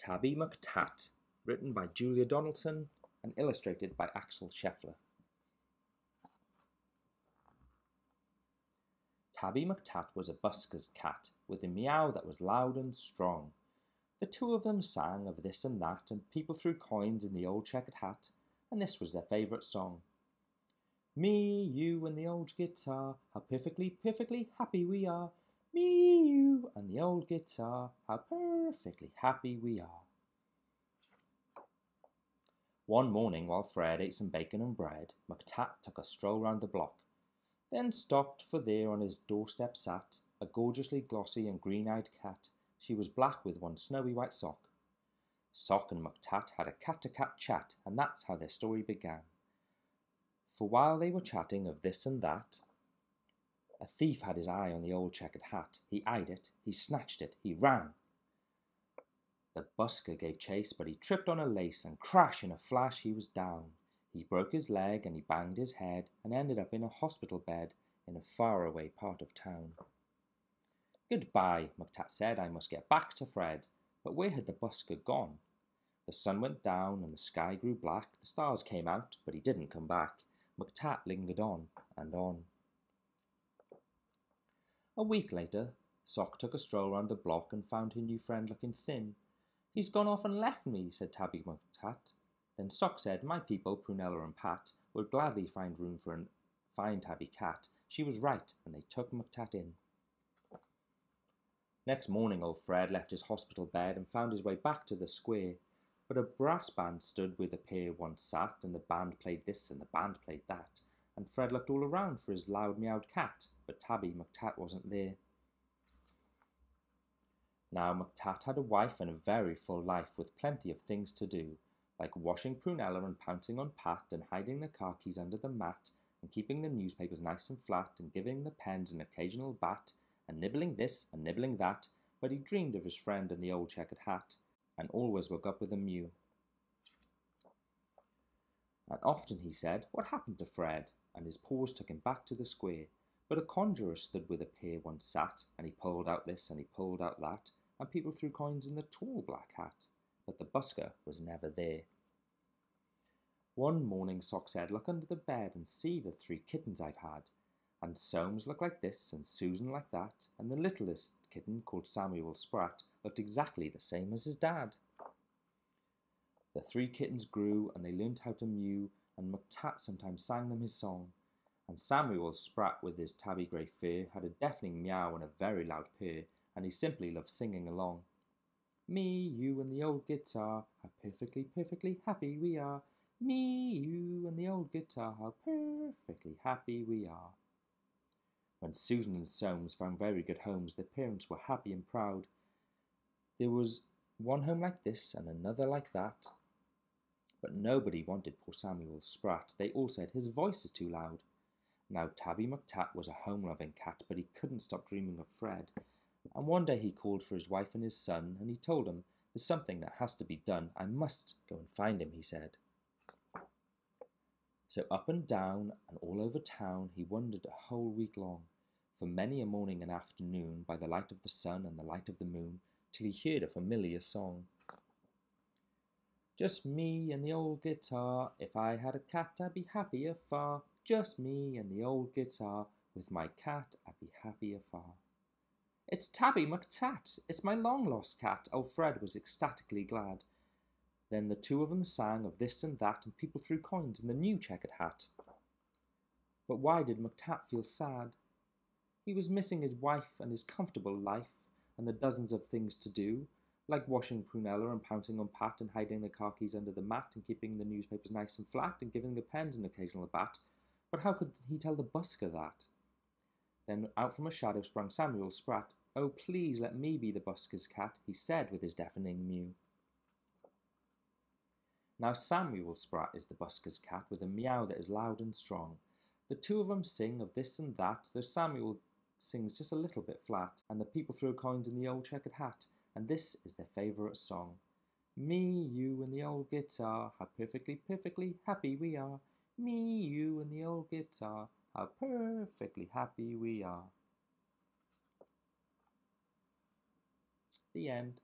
Tabby McTat, written by Julia Donaldson and illustrated by Axel Scheffler. Tabby McTat was a busker's cat, with a meow that was loud and strong. The two of them sang of this and that, and people threw coins in the old checkered hat, and this was their favourite song. Me, you, and the old guitar, how perfectly, perfectly happy we are. Me, you, and the old guitar, how perfectly happy we are. One morning, while Fred ate some bacon and bread, McTat took a stroll round the block, then stopped, for there on his doorstep sat a gorgeously glossy and green-eyed cat. She was black with one snowy white sock. Sock and McTat had a cat-to-cat chat, and that's how their story began. For while they were chatting of this and that, a thief had his eye on the old checkered hat. He eyed it, he snatched it, he ran. The busker gave chase, but he tripped on a lace, and crash in a flash he was down. He broke his leg and he banged his head and ended up in a hospital bed in a faraway part of town. Goodbye, McTat said, I must get back to Fred. But where had the busker gone? The sun went down and the sky grew black. The stars came out, but he didn't come back. McTat lingered on and on. A week later, Sock took a stroll round the block and found her new friend looking thin. He's gone off and left me, said Tabby McTat. Then Sock said, my people, Prunella and Pat, would gladly find room for a fine tabby cat. She was right, and they took McTat in. Next morning old Fred left his hospital bed and found his way back to the square. But a brass band stood where the pair once sat, and the band played this and the band played that. And Fred looked all around for his loud meowed cat, but Tabby McTat wasn't there. Now McTat had a wife and a very full life with plenty of things to do, like washing Prunella and pouncing on Pat and hiding the car keys under the mat and keeping the newspapers nice and flat and giving the pens an occasional bat and nibbling this and nibbling that, but he dreamed of his friend and the old checkered hat and always woke up with a mew. And often he said, what happened to Fred? And his paws took him back to the square. But a conjurer stood where the pair once sat, and he pulled out this and he pulled out that, and people threw coins in the tall black hat. But the busker was never there. One morning Sock said, look under the bed and see the three kittens I've had. And Soames looked like this and Susan like that, and the littlest kitten called Samuel Spratt looked exactly the same as his dad. The three kittens grew and they learnt how to mew, and McTat sometimes sang them his song. And Samuel Spratt with his tabby grey fur had a deafening meow and a very loud purr, and he simply loved singing along. Me, you, and the old guitar, how perfectly, perfectly happy we are. Me, you, and the old guitar, how perfectly happy we are. When Susan and Soames found very good homes, their parents were happy and proud. There was one home like this and another like that, but nobody wanted poor Samuel Spratt. They all said his voice is too loud. Now Tabby McTat was a home-loving cat, but he couldn't stop dreaming of Fred. And one day he called for his wife and his son, and he told him, there's something that has to be done. I must go and find him, he said. So up and down and all over town he wandered a whole week long, for many a morning and afternoon, by the light of the sun and the light of the moon, till he heard a familiar song. Just me and the old guitar, if I had a cat I'd be happier far. Just me and the old guitar, with my cat I'd be happier far. It's Tabby McTat, it's my long-lost cat, old Fred was ecstatically glad. Then the two of them sang of this and that, and people threw coins in the new checkered hat. But why did McTat feel sad? He was missing his wife and his comfortable life, and the dozens of things to do, like washing Prunella and pouncing on Pat and hiding the car keys under the mat and keeping the newspapers nice and flat and giving the pens an occasional bat. But how could he tell the busker that? Then out from a shadow sprang Samuel Spratt. Oh, please let me be the busker's cat, he said with his deafening mew. Now Samuel Spratt is the busker's cat with a meow that is loud and strong. The two of them sing of this and that, though Samuel sings just a little bit flat, and the people throw coins in the old checkered hat, and this is their favourite song. Me, you, and the old guitar, how perfectly, perfectly happy we are. Me, you, and the old guitar, how perfectly happy we are. The end.